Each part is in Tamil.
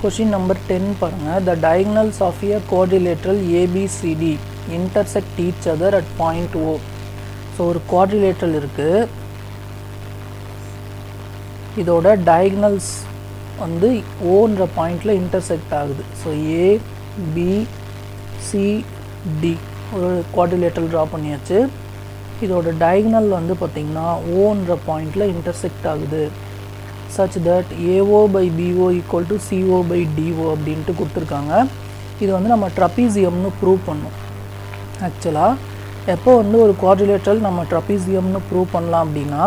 Question number 10 paranga. The diagonals of a quadrilateral ABCD intersect each other at point O. So ஒரு quadrilateral இருக்கு. இதோட diagonals வந்து Oன்ற பாயிண்ட்ல intersect ஆகுது. So A B C D ஒரு quadrilateral draw பண்ணியாச்சு. இதோட diagonal வந்து பாத்தீங்கன்னா Oன்ற பாயிண்ட்ல intersect ஆகுது. Such that AO by BO equal to CO by DO அப்படினு கொடுத்திருக்காங்க. இது வந்து நம்ம trapezium னு prove பண்ணோம். Actually எப்போ வந்து ஒரு quadrilateral நம்ம trapezium னு prove பண்ணலாம் அப்படினா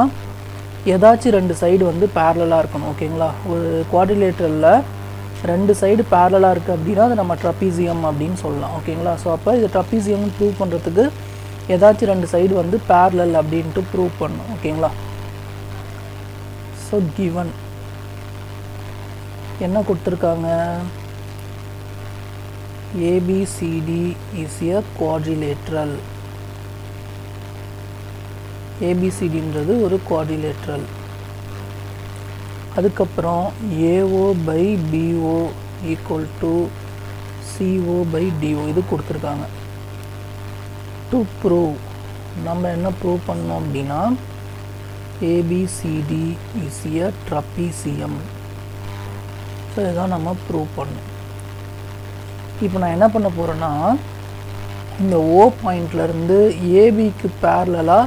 எதாச்சும் ரெண்டு சைடு வந்து parallel-ஆ இருக்கணும். ஓகேங்களா? ஒரு quadrilateral-ல ரெண்டு சைடு parallel-ஆ இருக்கு அப்படினா அது நம்ம trapezium அப்படினு சொல்லலாம். ஓகேங்களா? சோ அப்ப இது trapezium னு prove பண்றதுக்கு எதாச்சும் ரெண்டு சைடு வந்து parallel அப்படினு prove பண்ணனும். ஓகேங்களா? So given என்ன கொடுத்திருக்காங்க? ABCD is a quadrilateral. ABCD என்றது ஒரு quadrilateral. அதுக்கப்புறம் AO by BO equal to CO by DO இது கொடுத்திருக்காங்க. To prove நம்ம என்ன prove பண்ணோம் அப்படினா ABCD is a trapezium. So இதான் நம்ம prove பண்ணோம். இப்போ நான் என்ன பண்ண போறேன்னா இந்த O பாயிண்ட்ல இருந்து AB க்கு parallel-ஆ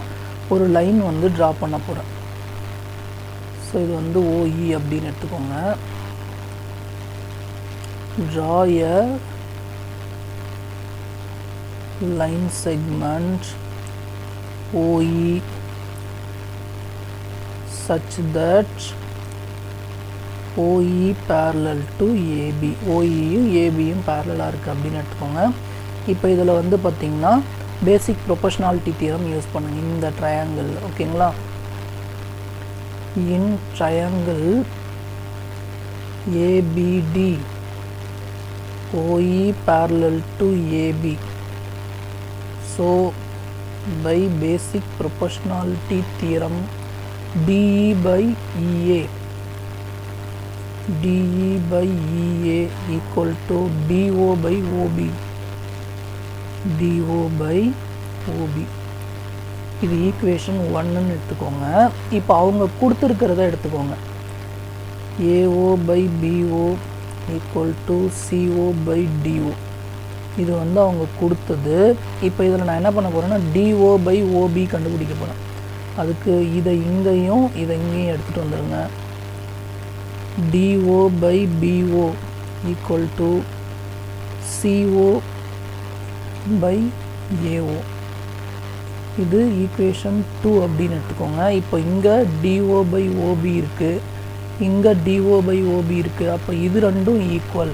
ஒரு லைன் வந்து டிரா பண்ண போறேன். சோ இது வந்து OE அப்படினு எடுத்துக்கோங்க. Draw a line segment OE such that OE parallel to AB. OE யும் AB யும் parallel-ஆ இருக்கு அப்படினு எடுத்துக்கோங்க. இப்போ இதுல வந்து பாத்தீங்கன்னா basic proportionality theorem யூஸ் பண்ணுங்க இந்த triangle. ஓகேங்களா? In triangle ABD OE parallel to AB. So by basic proportionality theorem DE by EA. DE by EA equal to DO by OB. DO by OB. இது equation 1 எடுத்துக்கோங்க. இப்போ அவங்க கொடுத்திருக்கிறதை எடுத்துக்கோங்க. AO by BO equal to CO by DO. இது வந்து அவங்க கொடுத்தது. இப்போ இதில் நான் என்ன பண்ண போறேன்னா DO by OB கண்டுபிடிக்க போறேன். அதுக்கு இதை இங்கேயும் இதை இங்கேயும் எடுத்துட்டு வந்துருங்க. DO by BO equal to CO by AO. இது equation 2 அப்படின்னு எடுத்துக்கோங்க. இப்போ இங்க DO by OB இருக்கு, இங்க DO by OB இருக்கு. அப்ப இது ரெண்டும் equal.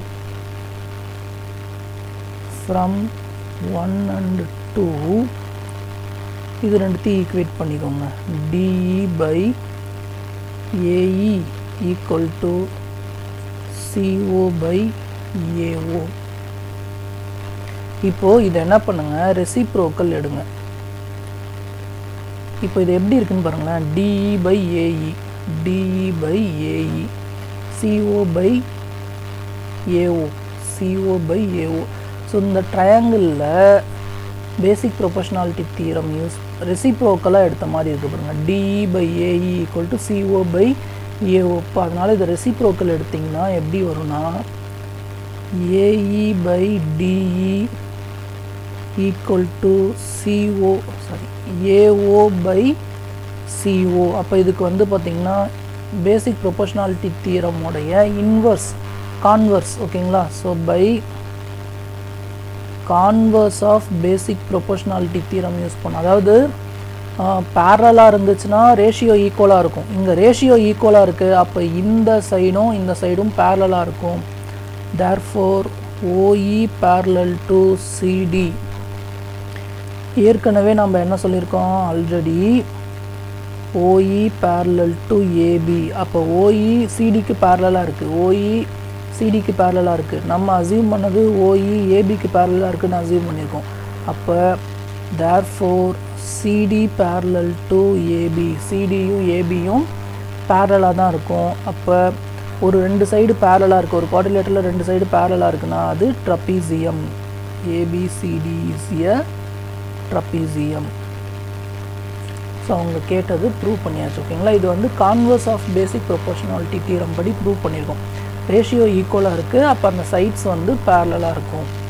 From 1 and 2 இது ரெண்டுத்தையும் ஈக்குவேட் பண்ணிக்கோங்க. DE by AE equal to CO by AO. இப்போ இது என்ன பண்ணுங்க? reciprocal எடுங்க. இப்போ இது எப்படி இருக்குன்னு பாருங்க. DE by AE, DE by AE, CO by AO, CO by AO. So இந்த ட்ரையாங்கிளில் basic proportionality theorem யூஸ் reciprocal-ஆ எடுத்த மாதிரி இருக்கு பாருங்க. DE by AE equal to CO by AO. அதனால இது reciprocal எடுத்தீங்கன்னா எப்படி வரும்னா AE by DE equal to CO AO by CO. அப்போ இதுக்கு வந்து பார்த்தீங்கன்னா basic proportionality theorem உடைய inverse converse. ஓகேங்களா? So by converse of basic proportionality theorem use பண்ண, அதாவது parallel-ஆ இருந்துச்சுன்னா ரேஷியோ ஈக்குவலாக இருக்கும். இங்கே ரேஷியோ ஈக்குவலாக இருக்குது. அப்போ இந்த சைடும் இந்த சைடும் parallel-ஆ இருக்கும். therefore OE parallel to CD. ஏற்கனவே நம்ம என்ன சொல்லியிருக்கோம்? Already OE parallel to AB. அப்போ OE CD-க்கு parallel-ஆ இருக்குது. OE CD-க்கு parallel-ஆ இருக்குது. நம்ம அசியூம் பண்ணது OE AB-க்கு parallel-ஆ இருக்குன்னு அசியூம் பண்ணியிருக்கோம். அப்போ therefore CD parallel to AB. CD யும் AB யும் parallel-ஆ தான் இருக்கும். அப்போ ஒரு ரெண்டு சைடு parallel-ஆ இருக்கு, ஒரு quadrilateral-ல ரெண்டு சைடு parallel-ஆ இருக்குனா அது trapezium. ABCD is a trapezium. So அவங்க கேட்டது ப்ரூவ் பண்ணியாச்சு. ஓகேங்களா, இது வந்து converse of basic proportionality theorem படி ப்ரூவ் பண்ணியிருக்கோம். ரேஷியோ ஈக்குவலாக இருக்குது, அப்போ அந்த சைட்ஸ் வந்து parallel-ஆ இருக்கும்.